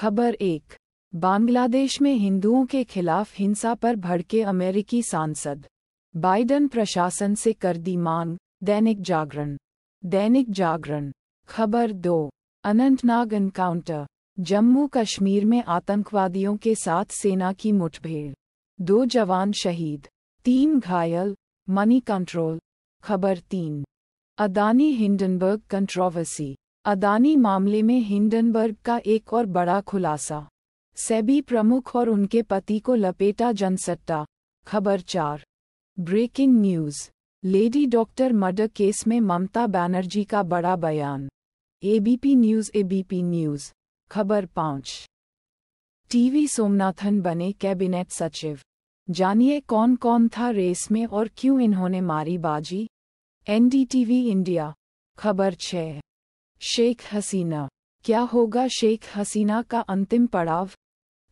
खबर एक, बांग्लादेश में हिंदुओं के खिलाफ हिंसा पर भड़के अमेरिकी सांसद, बाइडन प्रशासन से कर दी मांग, दैनिक जागरण। खबर दो, अनंतनाग एनकाउंटर, जम्मू कश्मीर में आतंकवादियों के साथ सेना की मुठभेड़, 2 जवान शहीद, 3 घायल, मनी कंट्रोल। खबर तीन, अदानी हिंडनबर्ग कंट्रोवर्सी, अदानी मामले में हिंडनबर्ग का एक और बड़ा खुलासा, सेबी प्रमुख और उनके पति को लपेटा जनसट्टा। खबर चार, breaking news, lady doctor murder case में ममता बनर्जी का बड़ा बयान, एबीपी न्यूज। खबर पाँच, टी सोमनाथन बने कैबिनेट सचिव, जानिए कौन कौन था रेस में और क्यों इन्होंने मारी बाजी, एनडीटीवी इंडिया। खबर छः, शेख हसीना, क्या होगा शेख हसीना का अंतिम पड़ाव,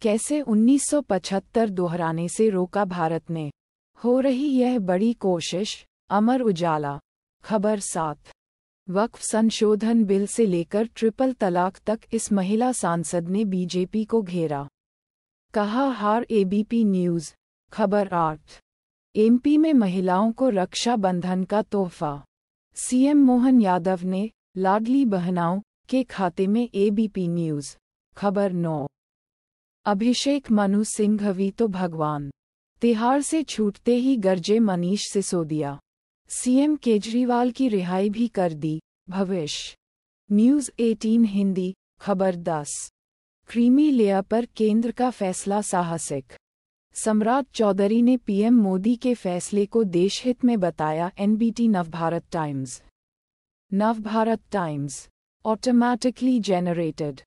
कैसे 1975 दोहराने से रोका भारत ने, हो रही यह बड़ी कोशिश, अमर उजाला। खबर सात, वक़्फ़ संशोधन बिल से लेकर ट्रिपल तलाक तक इस महिला सांसद ने बीजेपी को घेरा, कहा हार, एबीपी न्यूज। खबर आठ, एमपी में महिलाओं को रक्षा बंधन का तोहफा, सीएम मोहन यादव ने लाडली बहनाओं के खाते में, एबीपी न्यूज। खबर नौ, अभिषेक मनु सिंघवी तो भगवान, तिहाड़ से छूटते ही गरजे मनीष सिसोदिया, सीएम केजरीवाल की रिहाई भी कर दी, भविष्य न्यूज 18 हिंदी। खबर 10, क्रीमीलेयर पर केंद्र का फैसला साहसिक, सम्राट चौधरी ने पीएम मोदी के फैसले को देशहित में बताया, NBT Navbharat Times. Automatically generated